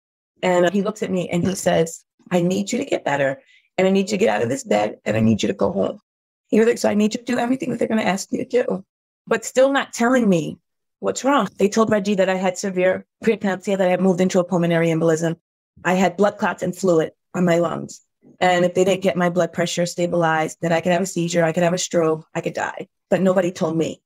And he looks at me and he says, I need you to get better. And I need you to get out of this bed. And I need you to go home. He was like, so I need you to do everything that they're going to ask you to do. But still not telling me what's wrong. They told Reggie that I had severe preeclampsia, that I had moved into a pulmonary embolism. I had blood clots and fluid on my lungs. And if they didn't get my blood pressure stabilized, then I could have a seizure, I could have a stroke, I could die. But nobody told me.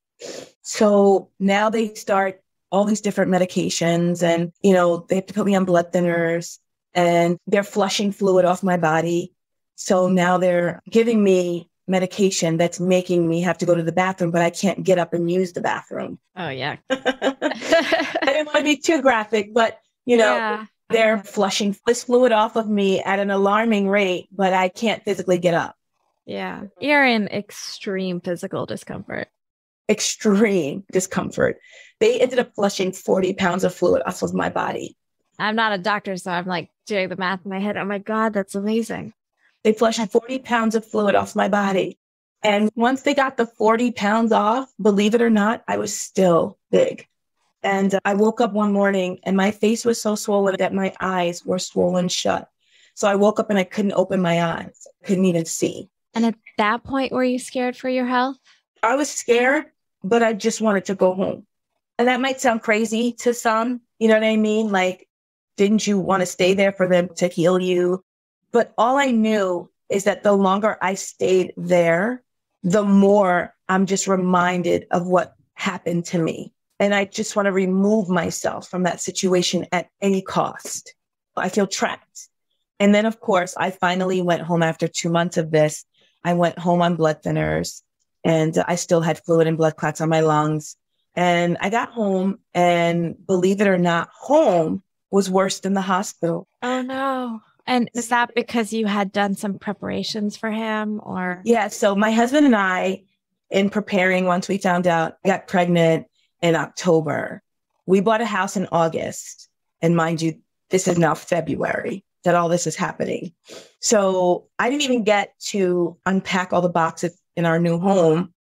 So now they start all these different medications and, you know, they have to put me on blood thinners and they're flushing fluid off my body. So now they're giving me medication that's making me have to go to the bathroom, but I can't get up and use the bathroom. Oh, yeah. I didn't want to be too graphic, but, you know. Yeah. They're flushing this fluid off of me at an alarming rate, but I can't physically get up. Yeah. You're in extreme physical discomfort. Extreme discomfort. They ended up flushing 40 pounds of fluid off of my body. I'm not a doctor, so I'm like doing the math in my head. Oh my God, that's amazing. They flushed 40 pounds of fluid off my body. And once they got the 40 pounds off, believe it or not, I was still big. And I woke up one morning and my face was so swollen that my eyes were swollen shut. So I woke up and I couldn't open my eyes. I couldn't even see. And at that point, were you scared for your health? I was scared, but I just wanted to go home. And that might sound crazy to some, you know what I mean? Like, didn't you want to stay there for them to heal you? But all I knew is that the longer I stayed there, the more I'm just reminded of what happened to me. And I just want to remove myself from that situation at any cost. I feel trapped. And then, of course, I finally went home after 2 months of this. I went home on blood thinners and I still had fluid and blood clots on my lungs. And I got home and, believe it or not, home was worse than the hospital. Oh, no. And is that because you had done some preparations for him or? Yeah. So my husband and I, in preparing, once we found out I got pregnant, in October, we bought a house in August. And mind you, this is now February that all this is happening. So I didn't even get to unpack all the boxes in our new home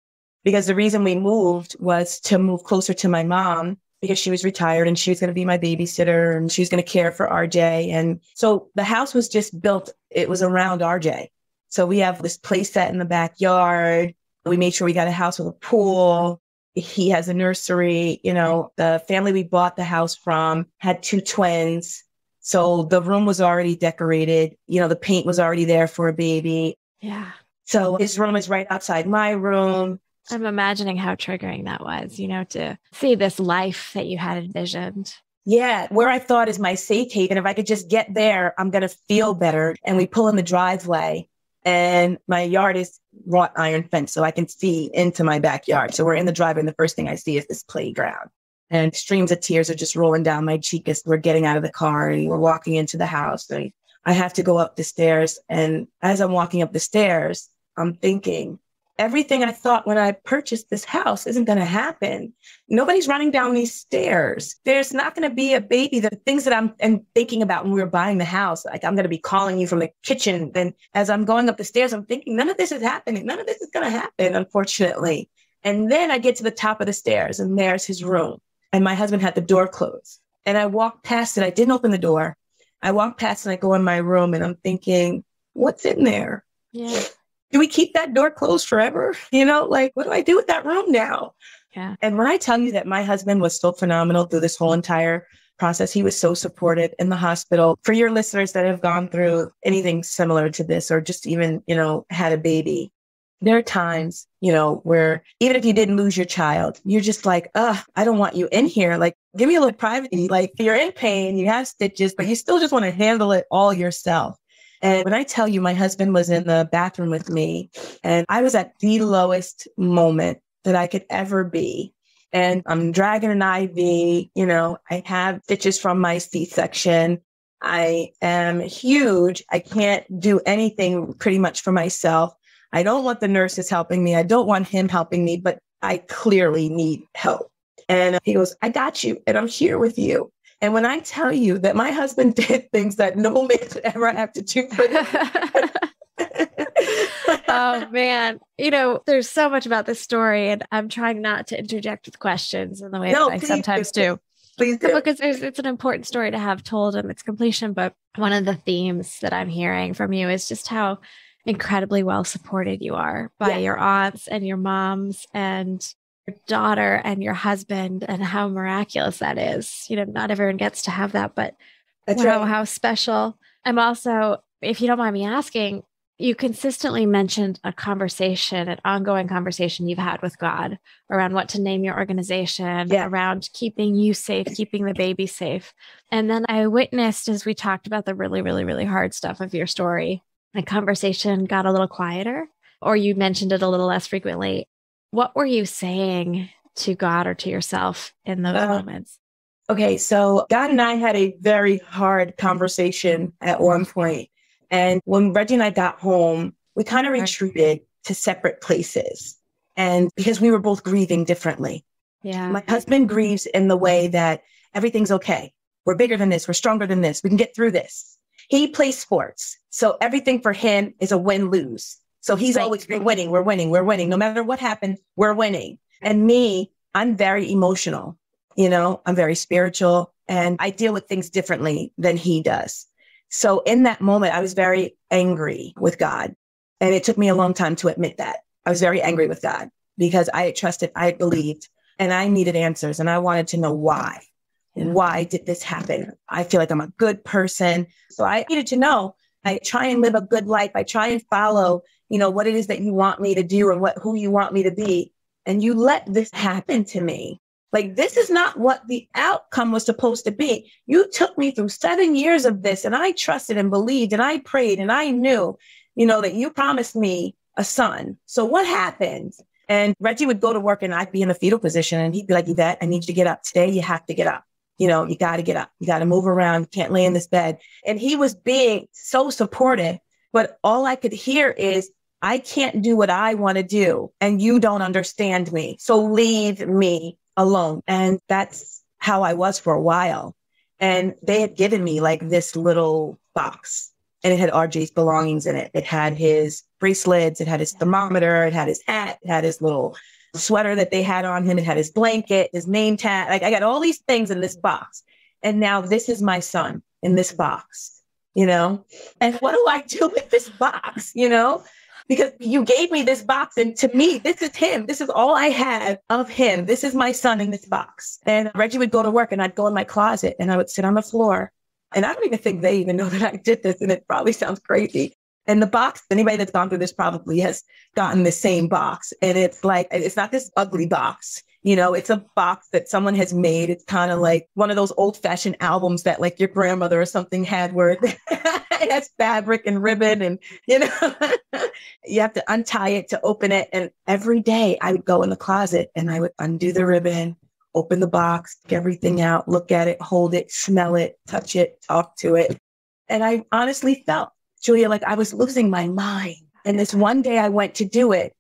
because the reason we moved was to move closer to my mom because she was retired and she was going to be my babysitter and she was going to care for RJ. And so the house was just built. It was around RJ. So we have this playset in the backyard. We made sure we got a house with a pool. He has a nursery, you know, the family we bought the house from had two twins. So the room was already decorated. You know, the paint was already there for a baby. Yeah. So his room is right outside my room. I'm imagining how triggering that was, you know, to see this life that you had envisioned. Yeah. Where I thought is my safe haven. If I could just get there, I'm going to feel better. And we pull in the driveway. And my yard is wrought iron fence, so I can see into my backyard. So we're in the driveway, and the first thing I see is this playground. And streams of tears are just rolling down my cheek as we're getting out of the car and we're walking into the house. And I have to go up the stairs. And as I'm walking up the stairs, I'm thinking, everything I thought when I purchased this house isn't going to happen. Nobody's running down these stairs. There's not going to be a baby. The things that I'm thinking about when we were buying the house, like I'm going to be calling you from the kitchen. Then as I'm going up the stairs, I'm thinking none of this is happening. None of this is going to happen, unfortunately. And then I get to the top of the stairs and there's his room. And my husband had the door closed. And I walked past it. I didn't open the door. I walked past and I go in my room and I'm thinking, what's in there? Yeah. Do we keep that door closed forever? You know, like, what do I do with that room now? Yeah. And when I tell you that my husband was so phenomenal through this whole entire process, he was so supportive in the hospital. For your listeners that have gone through anything similar to this or just even, you know, had a baby, there are times, you know, where even if you didn't lose your child, you're just like, I don't want you in here. Like, give me a little privacy. Like, you're in pain, you have stitches, but you still just want to handle it all yourself. And when I tell you, my husband was in the bathroom with me and I was at the lowest moment that I could ever be. And I'm dragging an IV, you know, I have stitches from my C-section. I am huge. I can't do anything pretty much for myself. I don't want the nurses helping me. I don't want him helping me, but I clearly need help. And he goes, I got you. And I'm here with you. And when I tell you that my husband did things that no man should ever have to do for them. Oh, man. You know, there's so much about this story, and I'm trying not to interject with questions in the way that I sometimes do. Please do. Because it's an important story to have told in its completion. But one of the themes that I'm hearing from you is just how incredibly well supported you are by your aunts and your moms and your daughter and your husband, and how miraculous that is. You know, not everyone gets to have that, but wow, how special. I'm also, if you don't mind me asking, you consistently mentioned a conversation, an ongoing conversation you've had with God around what to name your organization, around keeping you safe, keeping the baby safe. And then I witnessed, as we talked about the really, really, really hard stuff of your story, the conversation got a little quieter, or you mentioned it a little less frequently. What were you saying to God or to yourself in those moments? Okay, so God and I had a very hard conversation at one point. And when Reggie and I got home, we kind of retreated to separate places. And because we were both grieving differently. Yeah. My husband grieves in the way that everything's okay. We're bigger than this. We're stronger than this. We can get through this. He plays sports. So everything for him is a win-lose. So he's always, we're winning, we're winning, we're winning. No matter what happens, we're winning. And me, I'm very emotional. You know, I'm very spiritual and I deal with things differently than he does. So in that moment, I was very angry with God. And it took me a long time to admit that. I was very angry with God because I had trusted, I had believed, and I needed answers. And I wanted to know why. Why did this happen? I feel like I'm a good person. So I needed to know. I try and live a good life. I try and follow, you know, what it is that you want me to do or who you want me to be. And you let this happen to me. Like, this is not what the outcome was supposed to be. You took me through 7 years of this, and I trusted and believed and I prayed and I knew, you know, that you promised me a son. So what happened? And Reggie would go to work and I'd be in a fetal position and he'd be like, Yvette, I need you to get up today. You have to get up. You know, you got to get up. You got to move around. You can't lay in this bed. And he was being so supportive. But all I could hear is, I can't do what I want to do. And you don't understand me. So leave me alone. And that's how I was for a while. And they had given me like this little box and it had RJ's belongings in it. It had his bracelets. It had his thermometer. It had his hat. It had his little sweater that they had on him. It had his blanket, his name tag. Like, I got all these things in this box. And now this is my son in this box, you know? And what do I do with this box, you know? Because you gave me this box and to me, this is him. This is all I have of him. This is my son in this box. And Reggie would go to work and I'd go in my closet and I would sit on the floor. And I don't even think they even know that I did this. And it probably sounds crazy. And the box, anybody that's gone through this probably has gotten the same box. And it's like, it's not this ugly box, you know, it's a box that someone has made. It's kind of like one of those old fashioned albums that like your grandmother or something had where it has fabric and ribbon and, you know, you have to untie it to open it. And every day I would go in the closet and I would undo the ribbon, open the box, take everything out, look at it, hold it, smell it, touch it, talk to it. And I honestly felt, Julia, like I was losing my mind. And this one day I went to do it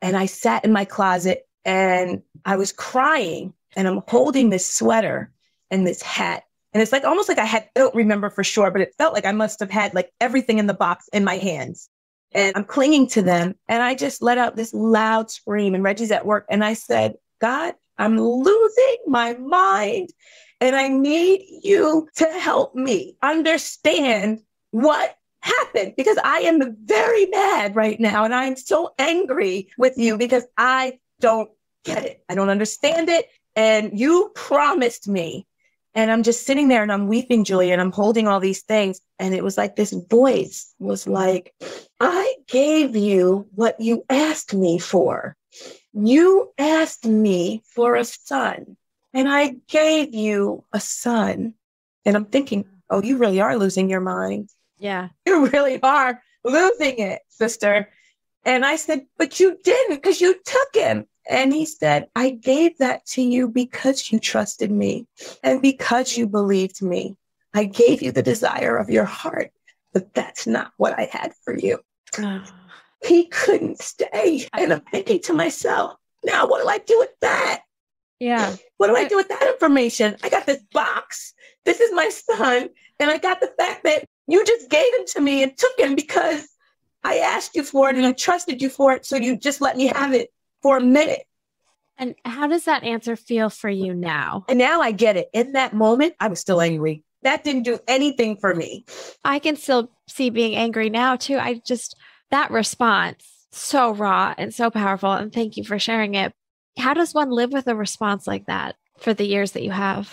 And I sat in my closet and I was crying and I'm holding this sweater and this hat. And it's like almost like I don't remember for sure, but it felt like I must have had like everything in the box in my hands. And I'm clinging to them. And I just let out this loud scream. And Reggie's at work. And I said, God, I'm losing my mind. And I need you to help me understand what happened, because I am very mad right now. And I'm so angry with you because I don't get it. I don't understand it. And you promised me. And I'm just sitting there and I'm weeping, Julia, and I'm holding all these things. And it was like this voice was like, I gave you what you asked me for. You asked me for a son and I gave you a son. And I'm thinking, oh, you really are losing your mind. Yeah. You really are losing it, sister. And I said, but you didn't, because you took him. And he said, I gave that to you because you trusted me and because you believed me. I gave you the desire of your heart, but that's not what I had for you. Oh. He couldn't stay. And I'm thinking to myself, now what do I do with that? Yeah. What do I do with that information? I got this box. This is my son. And I got the fact that you just gave him to me and took him because I asked you for it and I trusted you for it. So you just let me have it for a minute. And how does that answer feel for you now? And now I get it. In that moment, I was still angry. That didn't do anything for me. I can still see being angry now too. That response, so raw and so powerful. And thank you for sharing it. How does one live with a response like that for the years that you have?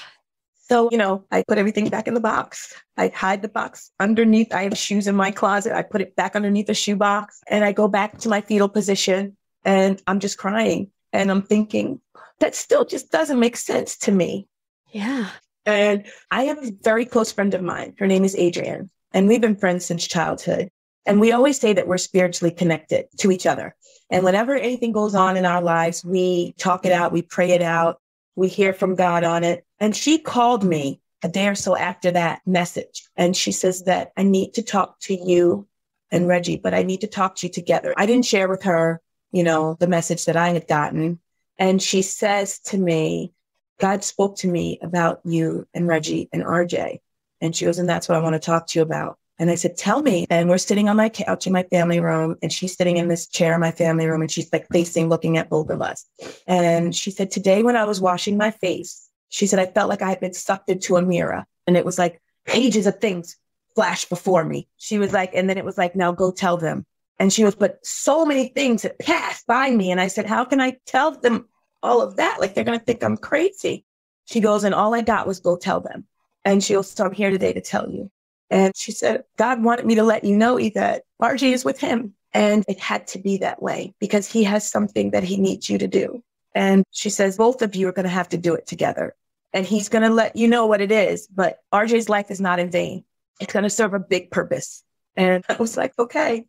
So, I put everything back in the box. I hide the box underneath. I have shoes in my closet. I put it back underneath the shoebox and I go back to my fetal position and I'm just crying. And I'm thinking, that still just doesn't make sense to me. Yeah. And I have a very close friend of mine. Her name is Adrienne. And we've been friends since childhood. And we always say that we're spiritually connected to each other. And whenever anything goes on in our lives, we talk it out, we pray it out, we hear from God on it. And she called me a day or so after that message. And she says that I need to talk to you and Reggie, but I need to talk to you together. I didn't share with her, the message that I had gotten. And she says to me, God spoke to me about you and Reggie and RJ. And she goes, and that's what I want to talk to you about. And I said, tell me. And we're sitting on my couch in my family room. And she's sitting in this chair in my family room. And she's like facing, looking at both of us. And she said, today when I was washing my face, she said, I felt like I had been sucked into a mirror. And it was like pages of things flashed before me. She was like, and then it was like, now go tell them. And she was, but so many things had passed by me. And I said, how can I tell them all of that? Like, they're going to think I'm crazy. She goes, and all I got was go tell them. And she goes, so I'm here today to tell you. And she said, God wanted me to let you know that RJ is with him. And it had to be that way because he has something that he needs you to do. And she says, both of you are going to have to do it together. And he's going to let you know what it is. But RJ's life is not in vain. It's going to serve a big purpose. And I was like, okay.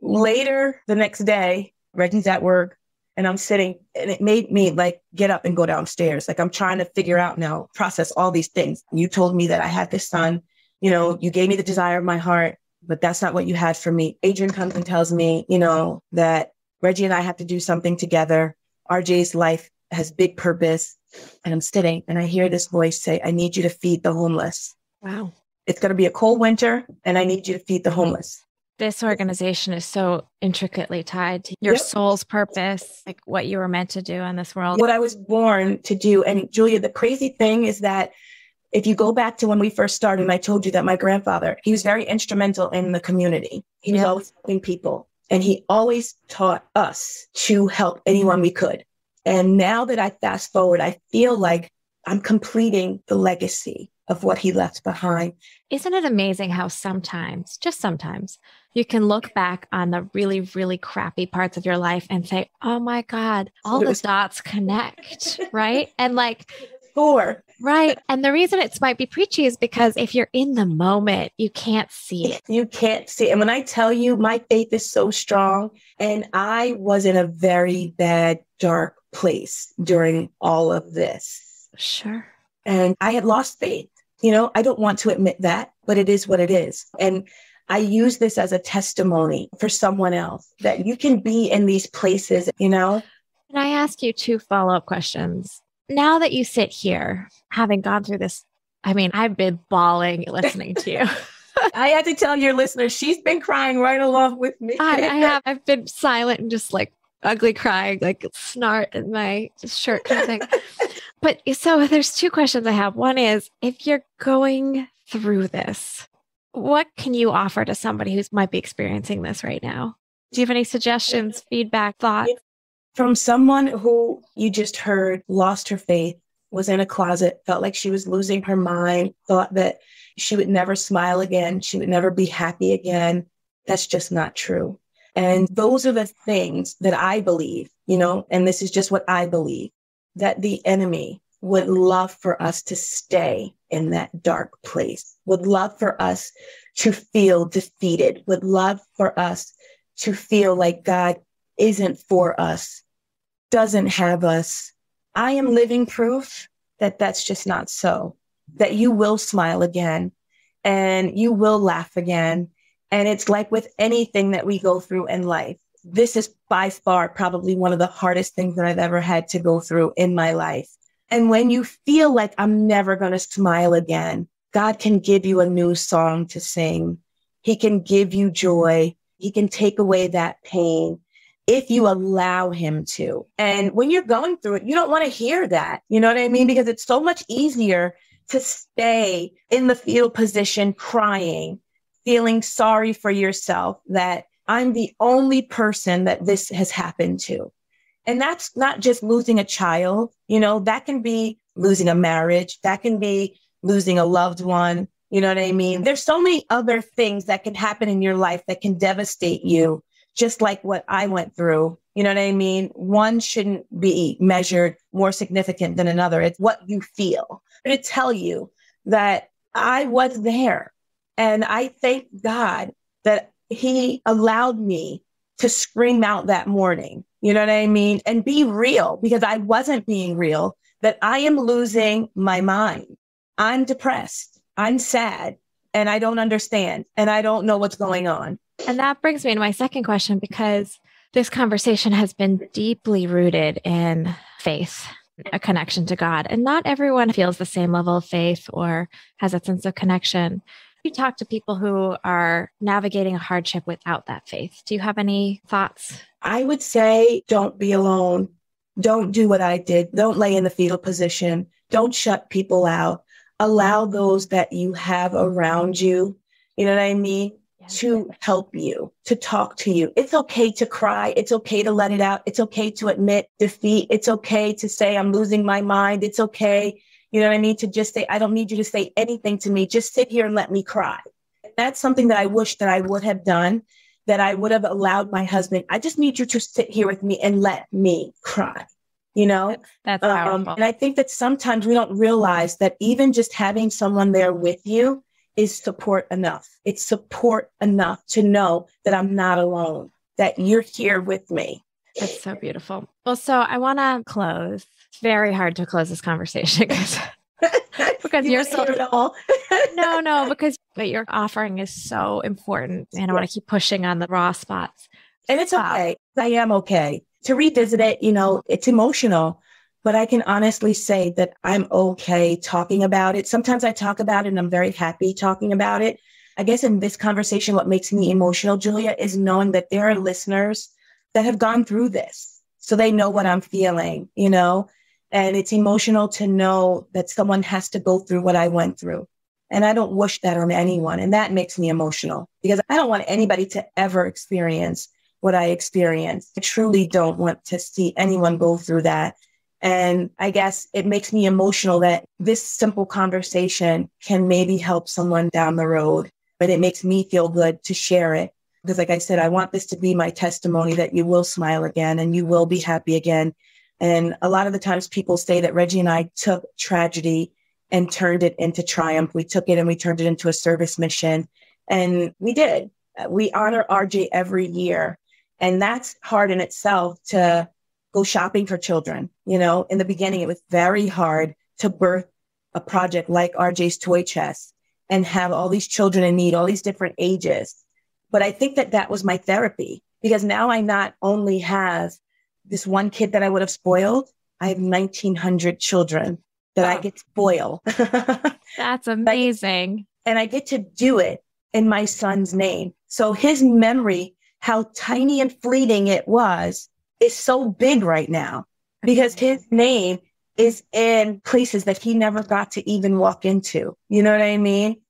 Later the next day, Reggie's at work and I'm sitting, and it made me like get up and go downstairs. Like, I'm trying to figure out now, process all these things. You told me that I had this son. You gave me the desire of my heart, but that's not what you had for me. Adrian comes and tells me, that Reggie and I have to do something together. RJ's life has big purpose. And I'm sitting and I hear this voice say, I need you to feed the homeless. Wow. It's going to be a cold winter and I need you to feed the homeless. This organization is so intricately tied to your soul's purpose, like what you were meant to do in this world. What I was born to do. And Julia, the crazy thing is that if you go back to when we first started, and I told you that my grandfather, he was very instrumental in the community. He was always helping people. And he always taught us to help anyone we could. And now that I fast forward, I feel like I'm completing the legacy of what he left behind. Isn't it amazing how sometimes, just sometimes, you can look back on the really, really crappy parts of your life and say, oh my God, all the dots connect, right? And like... Sure. Right. And the reason it might be preachy is because if you're in the moment, you can't see it. You can't see it. And when I tell you, my faith is so strong, and I was in a very bad, dark place during all of this. Sure. And I had lost faith. I don't want to admit that, but it is what it is. And I use this as a testimony for someone else that you can be in these places, you know? Can I ask you two follow-up questions? Now that you sit here, having gone through this, I mean, I've been bawling listening to you. I had to tell your listeners, she's been crying right along with me. I have. I've been silent and just like ugly crying, like snart in my shirt kind of thing. But so there's two questions I have. One is, if you're going through this, what can you offer to somebody who might be experiencing this right now? Do you have any suggestions, feedback, thoughts? From someone who you just heard lost her faith, was in a closet, felt like she was losing her mind, thought that she would never smile again, she would never be happy again. That's just not true. And those are the things that I believe, you know, and this is just what I believe, that the enemy would love for us to stay in that dark place, would love for us to feel defeated, would love for us to feel like God isn't for us, doesn't have us. I am living proof that that's just not so, that you will smile again and you will laugh again. And it's like with anything that we go through in life, this is by far probably one of the hardest things that I've ever had to go through in my life. And when you feel like I'm never going to smile again, God can give you a new song to sing. He can give you joy. He can take away that pain if you allow him to. And when you're going through it, you don't want to hear that. You know what I mean? Because it's so much easier to stay in the fetal position, crying, feeling sorry for yourself that I'm the only person that this has happened to. And that's not just losing a child, you know, that can be losing a marriage, that can be losing a loved one, you know what I mean? There's so many other things that can happen in your life that can devastate you, just like what I went through, you know what I mean? One shouldn't be measured more significant than another. It's what you feel. I'm going to tell you that I was there. And I thank God that he allowed me to scream out that morning, you know what I mean? And be real, because I wasn't being real, that I am losing my mind. I'm depressed. I'm sad. And I don't understand. And I don't know what's going on. And that brings me to my second question, because this conversation has been deeply rooted in faith, a connection to God. And not everyone feels the same level of faith or has that sense of connection. You talk to people who are navigating a hardship without that faith. Do you have any thoughts? I would say, don't be alone. Don't do what I did. Don't lay in the fetal position. Don't shut people out. Allow those that you have around you, you know what I mean, to help you, to talk to you. It's okay to cry. It's okay to let it out. It's okay to admit defeat. It's okay to say, I'm losing my mind. It's okay, you know what I mean, to just say, I don't need you to say anything to me. Just sit here and let me cry. That's something that I wish that I would have done, that I would have allowed my husband. I just need you to sit here with me and let me cry, you know? That's powerful. And I think that sometimes we don't realize that even just having someone there with you is support enough. It's support enough to know that I'm not alone, that you're here with me. That's so beautiful. Well, so I want to close. It's very hard to close this conversation because you're so all. No, because what you're offering is so important. And I want to keep pushing on the raw spots. And it's okay. I am okay to revisit it. You know, it's emotional, but I can honestly say that I'm okay talking about it. Sometimes I talk about it and I'm very happy talking about it. I guess in this conversation, what makes me emotional, Julia, is knowing that there are listeners that have gone through this. So they know what I'm feeling, you know, and it's emotional to know that someone has to go through what I went through. And I don't wish that on anyone. And that makes me emotional because I don't want anybody to ever experience what I experienced. I truly don't want to see anyone go through that. And I guess it makes me emotional that this simple conversation can maybe help someone down the road, but it makes me feel good to share it. Because like I said, I want this to be my testimony that you will smile again and you will be happy again. And a lot of the times people say that Reggie and I took tragedy and turned it into triumph. We took it and we turned it into a service mission. And we did. We honor RJ every year. And that's hard in itself to go shopping for children. You know, in the beginning, it was very hard to birth a project like RJ's Toy Chest. and have all these children in need, all these different ages. But I think that that was my therapy, because now I not only have this one kid that I would have spoiled, I have 1,900 children that I get to spoil. That's amazing. And I get to do it in my son's name. So his memory, how tiny and fleeting it was, is so big right now, because his name is in places that he never got to even walk into. You know what I mean?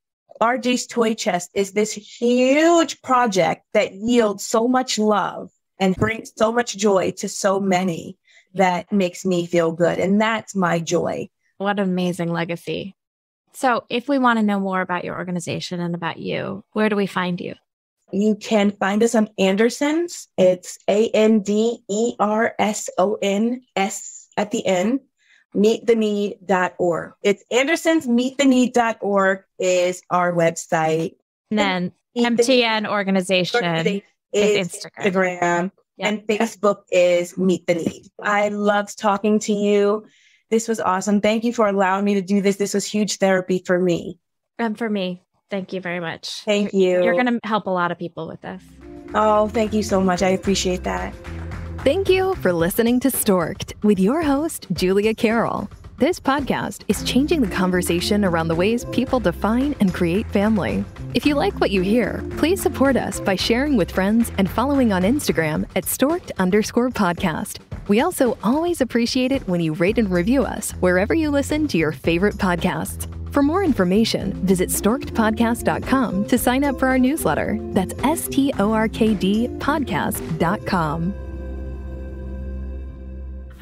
RJ's Toy Chest is this huge project that yields so much love and brings so much joy to so many that makes me feel good. And that's my joy. What an amazing legacy. So if we want to know more about your organization and about you, where do we find you? You can find us on Anderson's. It's ANDERSONS at the end. meettheneed.org. It's Anderson's meettheneed.org is our website. And then MTN Organization is Instagram. Yep. And Facebook is Meet the Need. I loved talking to you. This was awesome. Thank you for allowing me to do this. This was huge therapy for me. And for me. Thank you very much. Thank you. You're going to help a lot of people with this. Oh, thank you so much. I appreciate that. Thank you for listening to Stork'd with your host, Julia Carroll. This podcast is changing the conversation around the ways people define and create family. If you like what you hear, please support us by sharing with friends and following on Instagram at @Stork'd_podcast. We also always appreciate it when you rate and review us wherever you listen to your favorite podcasts. For more information, visit storkedpodcast.com to sign up for our newsletter. That's storkdpodcast.com.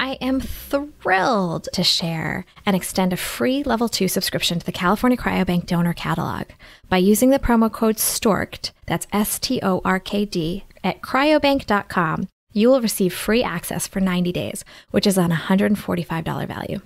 I am thrilled to share and extend a free level 2 subscription to the California Cryobank Donor Catalog by using the promo code STORKD, that's STORKD, at cryobank.com. You will receive free access for 90 days, which is an $145 value.